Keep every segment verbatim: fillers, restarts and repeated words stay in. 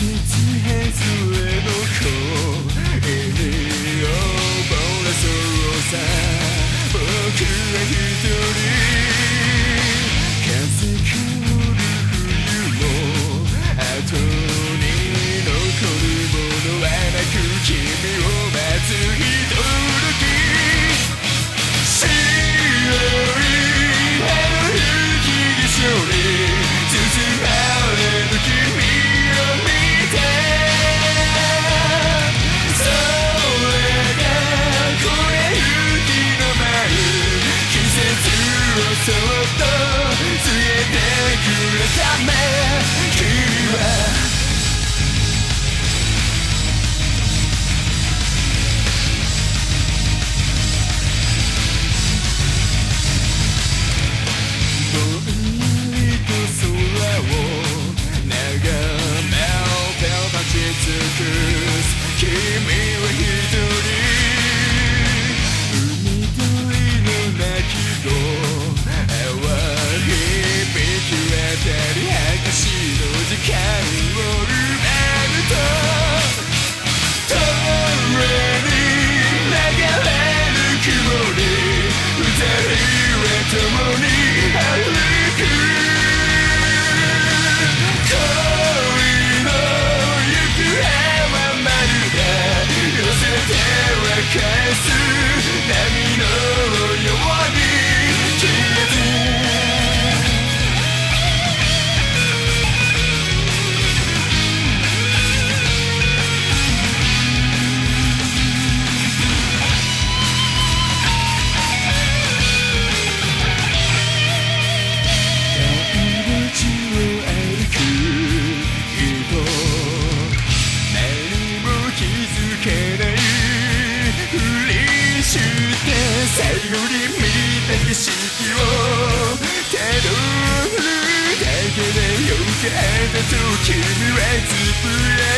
君はつぶや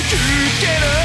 くけど